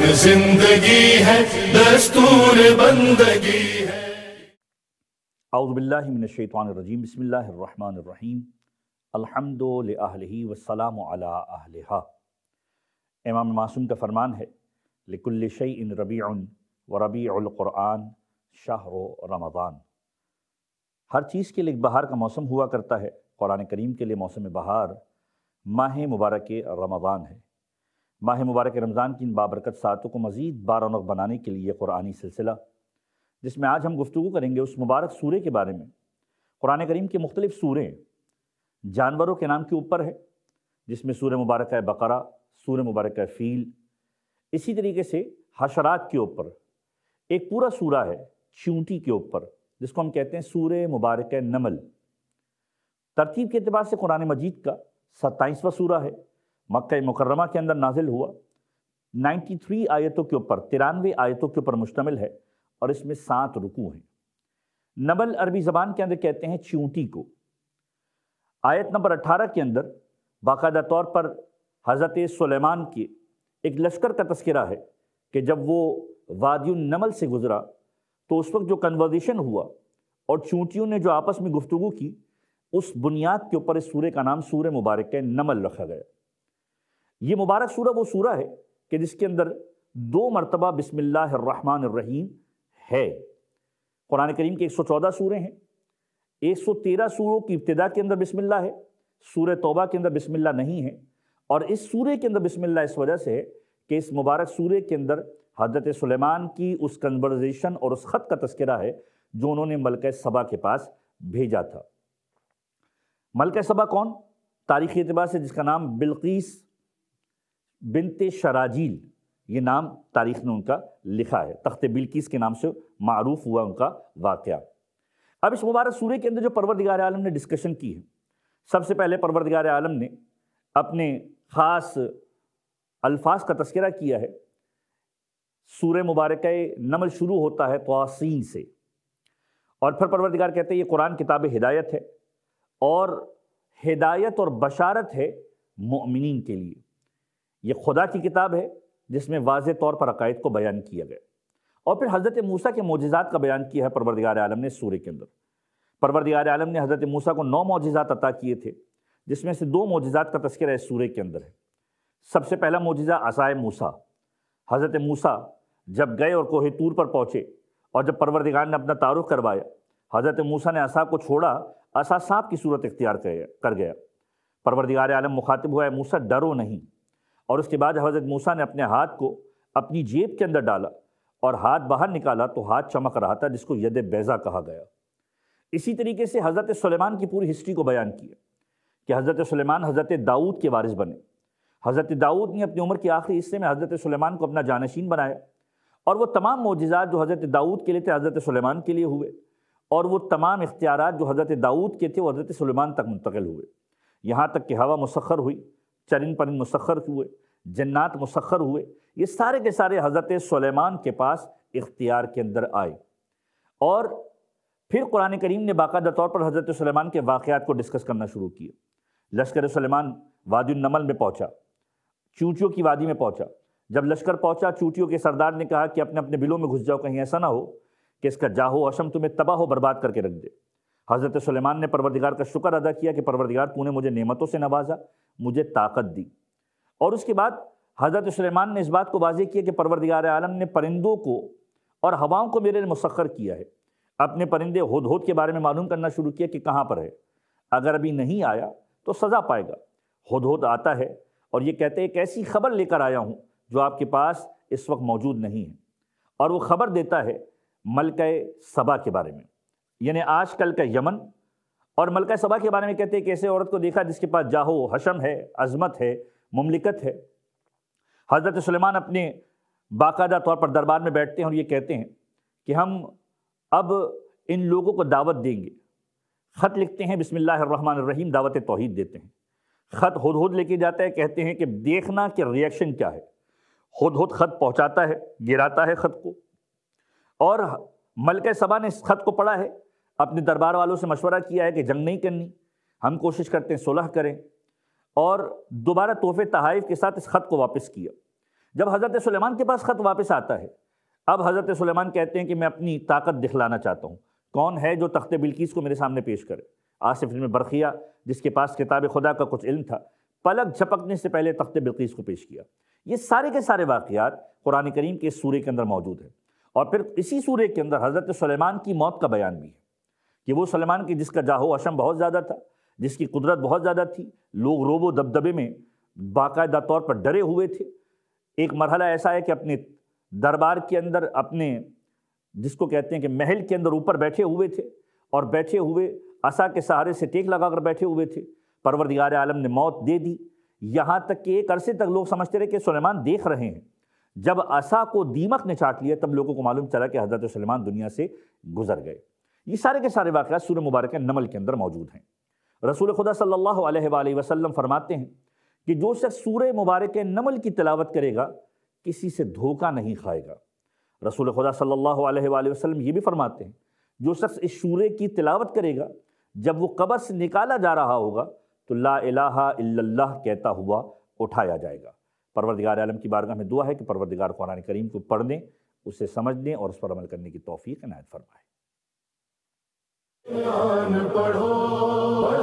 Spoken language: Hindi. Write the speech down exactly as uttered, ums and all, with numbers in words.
रंग जिंदगी है, दस्तूर बंदगी है। औज़ुबिल्लाहि मिनश्शैतानिर्रजीम, बिस्मिल्लाहिर्रहमानिर्रहीम, अल्हम्दुलिल्लाहि वस्सलामु अला अहलिहा। इमाम मासूम का फरमान है, लिकुल्लि शैइन रबीउन व रबीउल कुरान शहरु रमज़ान। हर चीज़ के लिए बहार का मौसम हुआ करता है। कुरान करीम के लिए मौसम बहार माह मुबारक रमज़ान है। माह मुबारक रमज़ान की इन बाबरकत सातों को मज़ीद बारौनक बनाने के लिए कुरानी सिलसिला जिसमें आज हम गुफ्तगू करेंगे उस मुबारक सूरे के बारे में। कुरान करीम की मुख्तलिफ़ सूरें जानवरों के नाम के ऊपर है, जिसमें सूरह मुबारक बकरा, सूरह मुबारक फ़ील, इसी तरीके से हशरात के ऊपर एक पूरा सूरा है चींटी के ऊपर, जिसको हम कहते हैं सूरह मुबारक नमल। तरतीब के अतबार से कुरान मजीद का सत्ताईसवां सूरा है। मक्का मुकर्रमा के अंदर नाजिल हुआ। तिरानवे आयतों के ऊपर तिरानवे आयतों के ऊपर मुश्तमिल है और इसमें सात रुकू हैं। नमल अरबी ज़बान के अंदर कहते हैं चींटी को। आयत नंबर अठारह के अंदर बाकायदा तौर पर हजरत सुलेमान के एक लश्कर का तस्करा है कि जब वो वादी नमल से गुजरा तो उस वक्त जो कन्वर्जेशन हुआ और चूंटियों ने जो आपस में गुफ्तगू की, उस बुनियाद के ऊपर इस सूरे का नाम सूरे मुबारक नमल रखा गया। ये मुबारक सूरा वो सूरा है कि जिसके अंदर दो मरतबा बिस्मिल्लाहिर्रहमानिर्रहीम है। कुरान करीम के एक सौ चौदह सूरें हैं। एक सौ तेरह सूरों की इब्तिदा के अंदर बिस्मिल्लाह है। सूरे तोबा के अंदर बिस्मिल्लाह नहीं है और इस सूरे के अंदर बिस्मिल्लाह इस वजह से है कि इस मुबारक सूरे के अंदर हजरत सुलेमान की उस कन्वर्जेशन और उस ख़त का तस्करा है जो उन्होंने मलिका सबा के पास भेजा था। मलिका सबा कौन? तारीख़ी एतबार से जिसका नाम बिल्किस बिनते शराजील, ये नाम तारीख़ ने उनका लिखा है। तख़्त-ए-बिल्क़ीस के नाम से मारूफ हुआ उनका वाक़या। अब इस मुबारक सूरे के अंदर जो परवरदिगार आलम ने डिस्कशन की है, सबसे पहले परवरदिगार आलम ने अपने ख़ास अल्फाज का तस्करा किया है। सूरह मुबारक नमल शुरू होता है तौसीन से और फिर परवरदिगार कहते हैं ये कुरान किताब हिदायत है और हिदायत और बशारत है मोमिनीन के लिए। ये खुदा की किताब है जिसमें वाज़े तौर पर अकायद को बयान किया गया और फिर हजरत मूसा के मोजिज़ात का बयान किया है परवरदिगार आलम ने सूरह के अंदर। परवरदिगार आलम ने हजरत मूसा को नौ मोजिज़ात अता किए थे, जिसमें से दो मोजिज़ात का तस्करा इस सूरह के अंदर है। सबसे पहला मोजिज़ा असाए मूसा। हजरत मूसा जब गए और कोहे तूर पर पहुँचे और जब परवरदिगार ने अपना तारुफ करवाया, हज़रत मूसा ने असा को छोड़ा, असा सांप की सूरत इख्तियार कर गया। परवरदिगार आलम मुखातिब हुआ है, मूसा डरो नहीं। और उसके बाद हज़रत मूसा ने अपने हाथ को अपनी जेब के अंदर डाला और हाथ बाहर निकाला तो हाथ चमक रहा था, जिसको यद बैजा कहा गया। इसी तरीके से हज़रत सुलेमान की पूरी हिस्ट्री को बयान किया कि हज़रत सुलेमान हज़रत दाऊद के वारिस बने। हज़रत दाऊद ने अपनी उम्र के आखिरी हिस्से में हज़रत सुलेमान को अपना जानशीन बनाया और वो तमाम मोजिज़ात जो हज़रत दाऊद के लिए थे हज़रत सुलेमान के लिए हुए और वो तमाम इख्तियारात जो हज़रत दाऊद के थे वो हज़रत सुलेमान तक मुंतकिल हुए। यहाँ तक कि हवा मुसखर हुई, चरिन परिन मुसखर हुए, जन्नात मुसखर हुए। ये सारे के सारे हज़रत सुलेमान के पास इख्तियार के अंदर आए। और फिर कुरान करीम ने बाकायदा तौर पर हज़रत सुलेमान के वाक़यात को डिस्कस करना शुरू किया। लश्कर सुलेमान वादी नमल में पहुँचा, चूंटियों की वादी में पहुंचा। जब लश्कर पहुंचा, चूंटियों के सरदार ने कहा कि अपने अपने बिलों में घुस जाओ, कहीं ऐसा ना हो कि इसका जाहो अशम तुम्हें तबाह हो बर्बाद करके रख दे। हज़रत सुलेमान ने परवरदिगार का शुक्र अदा किया कि परवरदिगार तूने मुझे नेमतों से नवाजा, मुझे ताकत दी। और उसके बाद हज़रत सुलेमान ने इस बात को वाजे किया कि परवरदिगार आलम ने परिंदों को और हवाओं को मेरे लिए मुसखर किया है। अपने परिंदे हुदहुद के बारे में मालूम करना शुरू किया कि कहाँ पर है, अगर अभी नहीं आया तो सज़ा पाएगा। हुदहुद आता है और ये कहते हैं एक ऐसी खबर लेकर आया हूँ जो आपके पास इस वक्त मौजूद नहीं है। और वो ख़बर देता है मलिका सबा के बारे में, यानी आज कल का यमन। और मलिका सबा के बारे में कहते हैं एक ऐसे औरत को देखा जिसके पास जाहो हशम है, अज़मत है, मुमलिकत है। हज़रत सुलेमान अपने बाकायदा तौर पर दरबार में बैठते हैं और ये कहते हैं कि हम अब इन लोगों को दावत देंगे। ख़त लिखते हैं, बिस्मिल्लाहिर्रहमानिर्रहीम दावत तौहीद देते हैं। ख़त हुदहुद लेके जाता है, कहते हैं कि देखना कि रिएक्शन क्या है। हुदहुद ख़त पहुंचाता है, गिराता है ख़त को। और मलिका सबा ने इस ख़त को पढ़ा है, अपने दरबार वालों से मशवरा किया है कि जंग नहीं करनी, हम कोशिश करते हैं सुलह करें। और दोबारा तोहफे तहाइफ के साथ इस ख़त को वापस किया। जब हजरत सुलेमान के पास ख़त वापस आता है, अब हजरत सुलेमान कहते हैं कि मैं अपनी ताकत दिखलाना चाहता हूँ, कौन है जो तख़्त-ए-बिल्क़ीस को मेरे सामने पेश करे। आसफ़ इम बरख़िया, जिसके पास किताब खुदा का कुछ इल्म था, पलक झपकने से पहले तख़्त-ए-बिल्क़ीस को पेश किया। ये सारे के सारे वाक़ियात कुरान करीम के इस सूरे के अंदर मौजूद है। और फिर इसी सूरे के अंदर हजरत सुलेमान की मौत का बयान भी है कि वो सुलेमान की जिसका जाहो अशम बहुत ज़्यादा था, जिसकी कुदरत बहुत ज़्यादा थी, लोग रोबो दबदबे में बाकायदा तौर पर डरे हुए थे। एक मरहला ऐसा है कि अपने दरबार के अंदर, अपने जिसको कहते हैं कि महल के अंदर ऊपर बैठे हुए थे और बैठे हुए असा के सहारे से टेक लगाकर बैठे हुए थे। परवरदिगार आलम ने मौत दे दी। यहाँ तक कि एक अरसे तक लोग समझते रहे कि सुलेमान देख रहे हैं। जब असा को दीमक ने चाट लिया, तब लोगों को मालूम चला कि हज़रत सुलेमान दुनिया से गुजर गए। ये सारे के सारे वाक़यात सूरह मुबारक नमल के अंदर मौजूद हैं। रसूल खुदा सल्लल्लाहु अलैहि वसल्लम फरमाते हैं कि जो शख्स सूरह मुबारक नमल की तिलावत करेगा किसी से धोखा नहीं खाएगा। रसूल खुदा सल्लल्लाहु अलैहि वसल्लम ये भी फरमाते हैं जो शख्स इस सूरे की तिलावत करेगा, जब वो कब्र से निकाला जा रहा होगा तो ला इलाहा इल्लल्लाह कहता हुआ उठाया जाएगा। परवरदिगार आलम की बारगाह में दुआ है कि परवरदिगार कुरान करीम को पढ़ने, उसे समझने और उस पर अमल करने की तौफीक अनायत फरमाए।